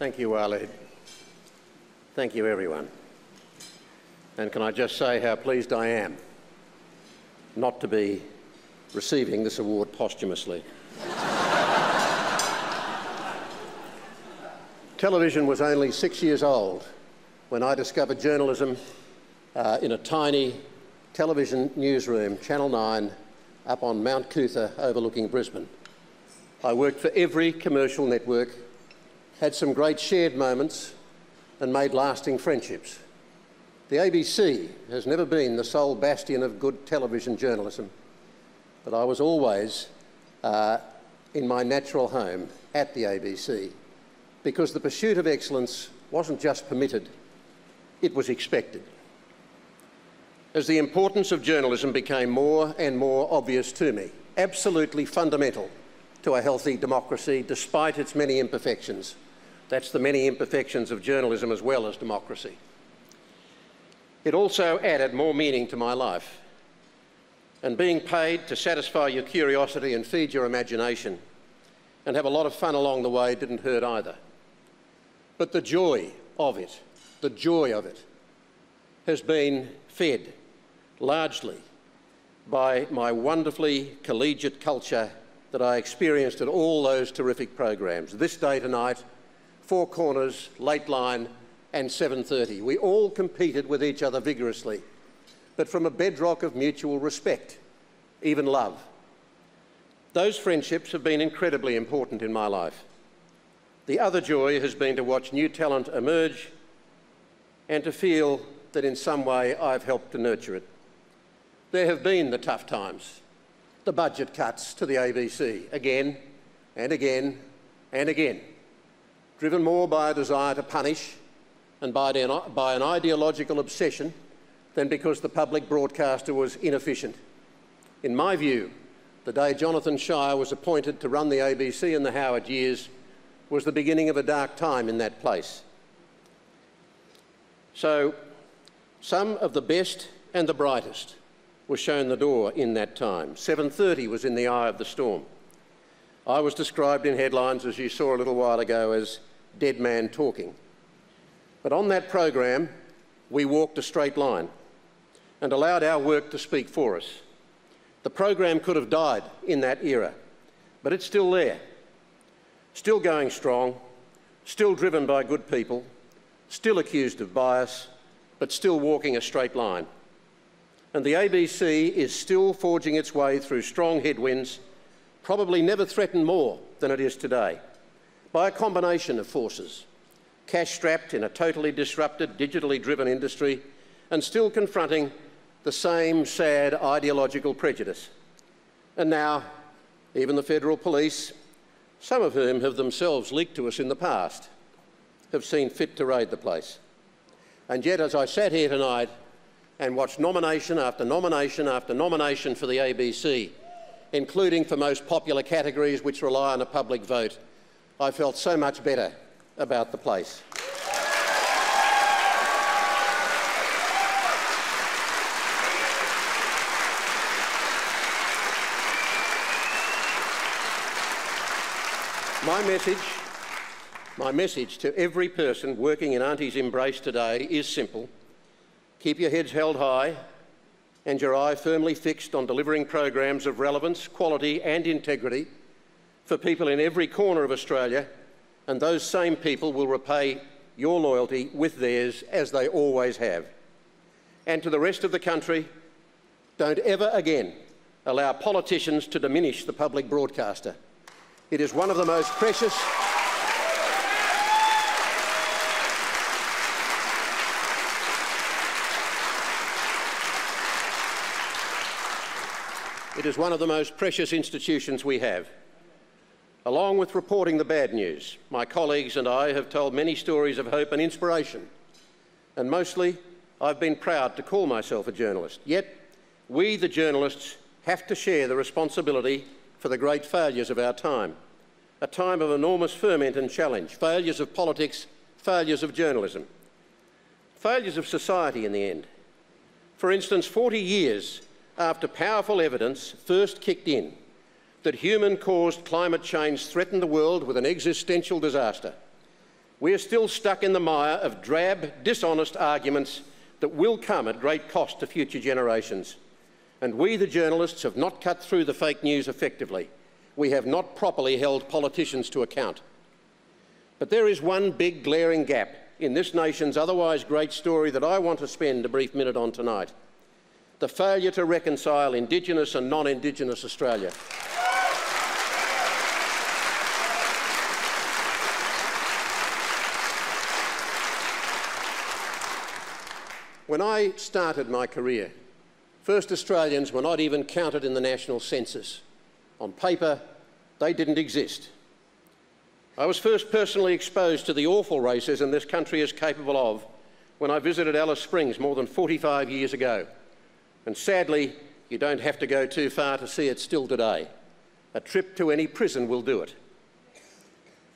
Thank you, Arlene. Thank you, everyone. And can I just say how pleased I am not to be receiving this award posthumously. Television was only 6 years old when I discovered journalism in a tiny television newsroom, Channel 9, up on Mount Cootha overlooking Brisbane. I worked for every commercial network, had some great shared moments and made lasting friendships. The ABC has never been the sole bastion of good television journalism, but I was always in my natural home at the ABC, because the pursuit of excellence wasn't just permitted, it was expected. As the importance of journalism became more and more obvious to me, absolutely fundamental to a healthy democracy despite its many imperfections. That's the many imperfections of journalism as well as democracy. It also added more meaning to my life, and being paid to satisfy your curiosity and feed your imagination and have a lot of fun along the way didn't hurt either. But the joy of it, has been fed largely by my wonderfully collegiate culture that I experienced at all those terrific programs. This Day Tonight, Four Corners, Late Line and 7:30. We all competed with each other vigorously, but from a bedrock of mutual respect, even love. Those friendships have been incredibly important in my life. The other joy has been to watch new talent emerge and to feel that in some way I've helped to nurture it. There have been the tough times, the budget cuts to the ABC, again and again and again, driven more by a desire to punish and by an ideological obsession than because the public broadcaster was inefficient. In my view, the day Jonathan Shire was appointed to run the ABC in the Howard years was the beginning of a dark time in that place. So, some of the best and the brightest were shown the door in that time. 7:30 was in the eye of the storm. I was described in headlines, as you saw a little while ago, as dead man talking. But on that program, we walked a straight line and allowed our work to speak for us. The program could have died in that era, but it's still there, still going strong, still driven by good people, still accused of bias, but still walking a straight line. And the ABC is still forging its way through strong headwinds, probably never threatened more than it is today, by a combination of forces, cash-strapped in a totally disrupted, digitally driven industry, and still confronting the same sad ideological prejudice. And now, even the federal police, some of whom have themselves leaked to us in the past, have seen fit to raid the place. And yet, as I sat here tonight and watched nomination after nomination after nomination for the ABC, including for most popular categories which rely on a public vote, I felt so much better about the place. My message to every person working in Auntie's embrace today is simple. Keep your heads held high and your eye firmly fixed on delivering programs of relevance, quality and integrity for people in every corner of Australia, and those same people will repay your loyalty with theirs, as they always have. And to the rest of the country, don't ever again allow politicians to diminish the public broadcaster. It is one of the most precious... It is one of the most precious institutions we have. Along with reporting the bad news, my colleagues and I have told many stories of hope and inspiration, and mostly I've been proud to call myself a journalist. Yet, we, the journalists, have to share the responsibility for the great failures of our time, a time of enormous ferment and challenge, failures of politics, failures of journalism, failures of society in the end. For instance, 40 years after powerful evidence first kicked in that human-caused climate change threatened the world with an existential disaster, we are still stuck in the mire of drab, dishonest arguments that will come at great cost to future generations. And we, the journalists, have not cut through the fake news effectively. We have not properly held politicians to account. But there is one big glaring gap in this nation's otherwise great story that I want to spend a brief minute on tonight: the failure to reconcile Indigenous and non-Indigenous Australia. When I started my career, First Australians were not even counted in the national census. On paper, they didn't exist. I was first personally exposed to the awful racism this country is capable of when I visited Alice Springs more than 45 years ago. And sadly, you don't have to go too far to see it still today. A trip to any prison will do it.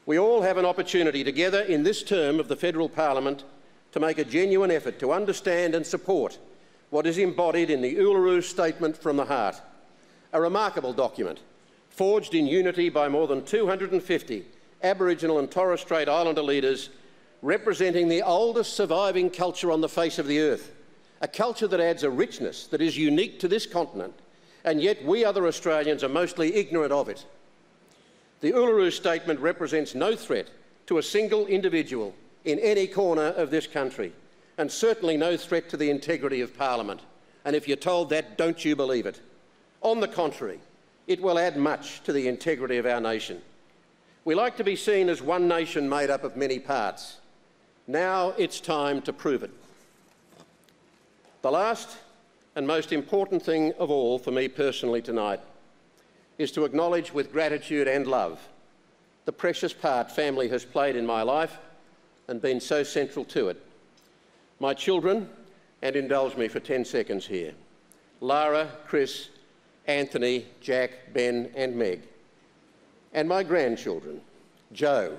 We all have an opportunity together in this term of the Federal Parliament to make a genuine effort to understand and support what is embodied in the Uluru Statement from the Heart, a remarkable document forged in unity by more than 250 Aboriginal and Torres Strait Islander leaders representing the oldest surviving culture on the face of the earth, a culture that adds a richness that is unique to this continent, and yet we other Australians are mostly ignorant of it. The Uluru Statement represents no threat to a single individual in any corner of this country, and certainly no threat to the integrity of Parliament. And if you're told that, don't you believe it. On the contrary, it will add much to the integrity of our nation. We like to be seen as one nation made up of many parts. Now it's time to prove it. The last and most important thing of all for me personally tonight is to acknowledge with gratitude and love the precious part family has played in my life and been so central to it. My children, and indulge me for 10 seconds here, Lara, Chris, Anthony, Jack, Ben and Meg, and my grandchildren, Joe,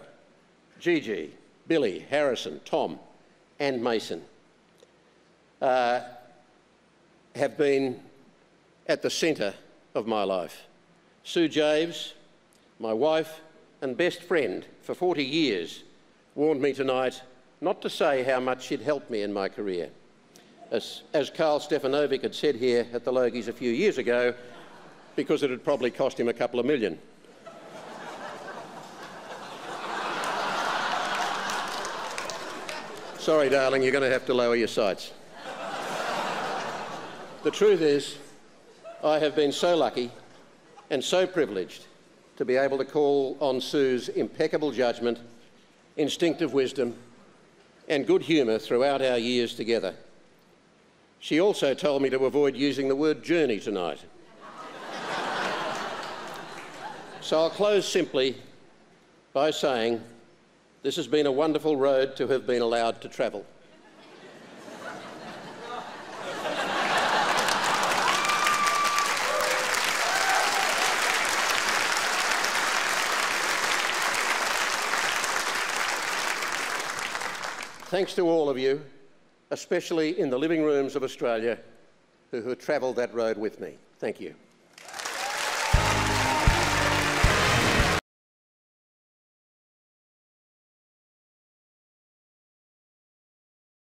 Gigi, Billy, Harrison, Tom and Mason, have been at the centre of my life. Sue Javes, my wife and best friend for 40 years, warned me tonight not to say how much she'd helped me in my career. As Carl Stefanovic had said here at the Logies a few years ago, because it had probably cost him a couple of million. Sorry, darling, you're going to have to lower your sights. The truth is, I have been so lucky and so privileged to be able to call on Sue's impeccable judgment, instinctive wisdom and good humour throughout our years together. She also told me to avoid using the word journey tonight. So I'll close simply by saying this has been a wonderful road to have been allowed to travel. Thanks to all of you, especially in the living rooms of Australia, who travelled that road with me. Thank you.